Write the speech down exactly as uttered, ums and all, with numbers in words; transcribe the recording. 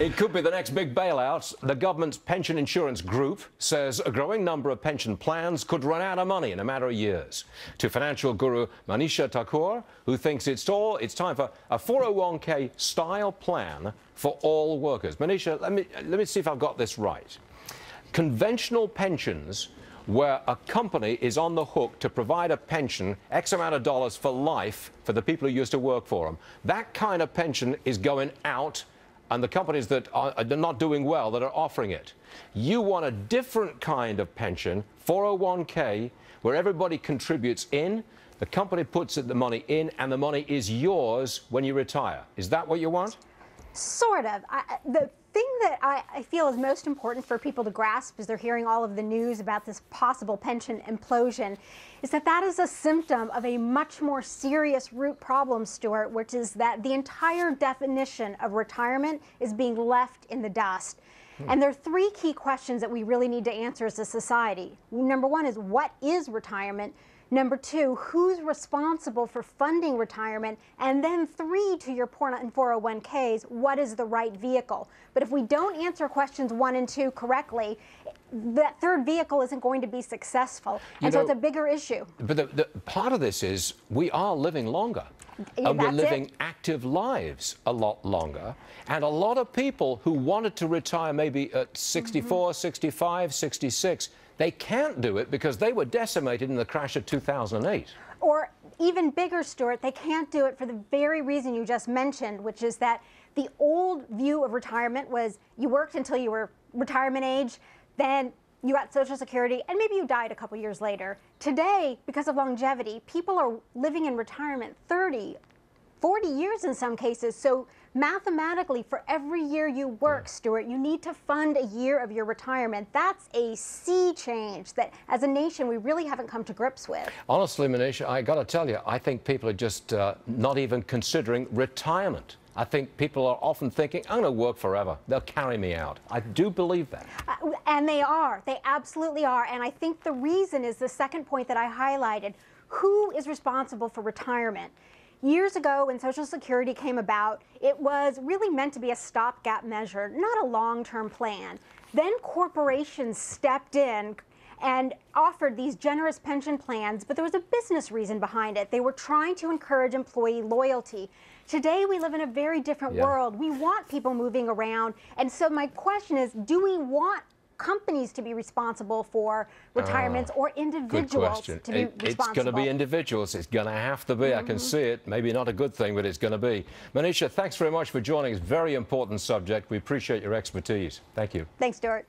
It could be the next big bailout. The government's pension insurance group says a growing number of pension plans could run out of money in a matter of years. To financial guru Manisha Thakur, who thinks it's all it's time for a four oh one K style plan for all workers. Manisha, let me let me see if I've got this right. Conventional pensions, where a company is on the hook to provide a pension, X amount of dollars for life, for the people who used to work for them. That kind of pension is going out, and the companies that are not doing well that are offering it. You want a different kind of pension, four oh one K, where everybody contributes in, the company puts the money in, and the money is yours when you retire. Is that what you want? Sort of. I, the The thing that I, I feel is most important for people to grasp as they're hearing all of the news about this possible pension implosion is that that is a symptom of a much more serious root problem, Stuart, which is that the entire definition of retirement is being left in the dust. Hmm. And there are three key questions that we really need to answer as a society. Number one is, what is retirement? Number two, who's responsible for funding retirement? And then three, to your point on four oh one Ks, what is the right vehicle? But if we don't answer questions one and two correctly, that third vehicle isn't going to be successful. You and know, so it's a bigger issue. But the, the part of this is we are living longer. Yeah, and we're living it. active lives a lot longer. And a lot of people who wanted to retire maybe at sixty-four, mm-hmm. sixty-five, sixty-six, they can't do it because they were decimated in the crash of two thousand eight. Or even bigger, Stuart, they can't do it for the very reason you just mentioned, which is that the old view of retirement was you worked until you were retirement age, then you got Social Security, and maybe you died a couple years later. Today, because of longevity, people are living in retirement thirty, forty years in some cases. So mathematically, for every year you work, Stuart, you need to fund a year of your retirement. That's a sea change that, as a nation, we really haven't come to grips with. Honestly, Manisha, I got to tell you, I think people are just uh, not even considering retirement. I think people are often thinking, I'm going to work forever. They'll carry me out. I do believe that. Uh, and they are. They absolutely are. And I think the reason is the second point that I highlighted. Who is responsible for retirement? Years ago, when Social Security came about, it was really meant to be a stopgap measure, not a long-term plan. Then corporations stepped in and offered these generous pension plans, but there was a business reason behind it. They were trying to encourage employee loyalty. Today, we live in a very different yeah. world. We want people moving around. And so my question is, do we want companies to be responsible for retirements ah, or individuals to be it, responsible? It's going to be individuals. It's going to have to be. Mm-hmm. I can see it. Maybe not a good thing, but it's going to be. Manisha, thanks very much for joining us. Very important subject. We appreciate your expertise. Thank you. Thanks, Stuart.